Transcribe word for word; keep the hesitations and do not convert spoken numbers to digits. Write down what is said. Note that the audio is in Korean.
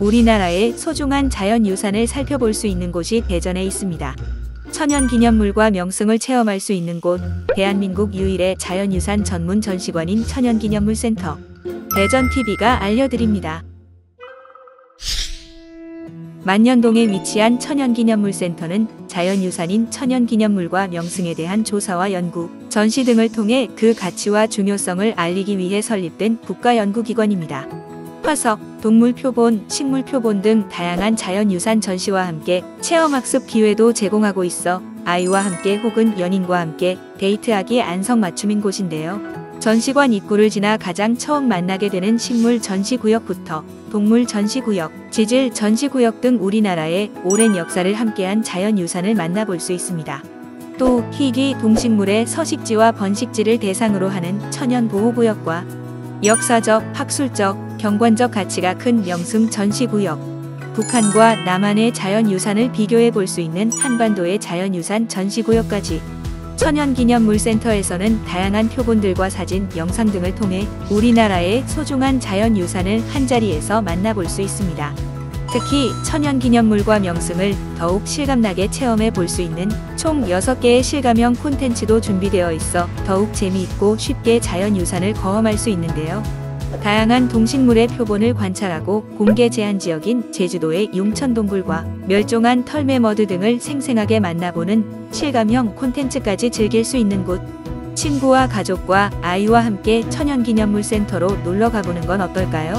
우리나라의 소중한 자연유산을 살펴볼 수 있는 곳이 대전에 있습니다. 천연기념물과 명승을 체험할 수 있는 곳, 대한민국 유일의 자연유산 전문 전시관인 천연기념물센터, 대전티비가 알려드립니다. 만년동에 위치한 천연기념물센터는 자연유산인 천연기념물과 명승에 대한 조사와 연구, 전시 등을 통해 그 가치와 중요성을 알리기 위해 설립된 국가연구기관입니다. 화석, 동물 표본, 식물 표본 등 다양한 자연유산 전시와 함께 체험학습 기회도 제공하고 있어 아이와 함께 혹은 연인과 함께 데이트하기 안성맞춤인 곳인데요. 전시관 입구를 지나 가장 처음 만나게 되는 식물 전시구역부터 동물 전시구역, 지질 전시구역 등 우리나라의 오랜 역사를 함께한 자연유산을 만나볼 수 있습니다. 또 희귀 동식물의 서식지와 번식지를 대상으로 하는 천연보호구역과 역사적, 학술적, 경관적 가치가 큰 명승 전시구역, 북한과 남한의 자연유산을 비교해 볼 수 있는 한반도의 자연유산 전시구역까지, 천연기념물센터에서는 다양한 표본들과 사진, 영상 등을 통해 우리나라의 소중한 자연유산을 한자리에서 만나볼 수 있습니다. 특히 천연기념물과 명승을 더욱 실감나게 체험해 볼 수 있는 총 여섯 개의 실감형 콘텐츠도 준비되어 있어 더욱 재미있고 쉽게 자연유산을 거험할 수 있는데요. 다양한 동식물의 표본을 관찰하고 공개 제한 지역인 제주도의 용천동굴과 멸종한 털매머드 등을 생생하게 만나보는 실감형 콘텐츠까지 즐길 수 있는 곳, 친구와 가족과 아이와 함께 천연기념물센터로 놀러 가보는 건 어떨까요?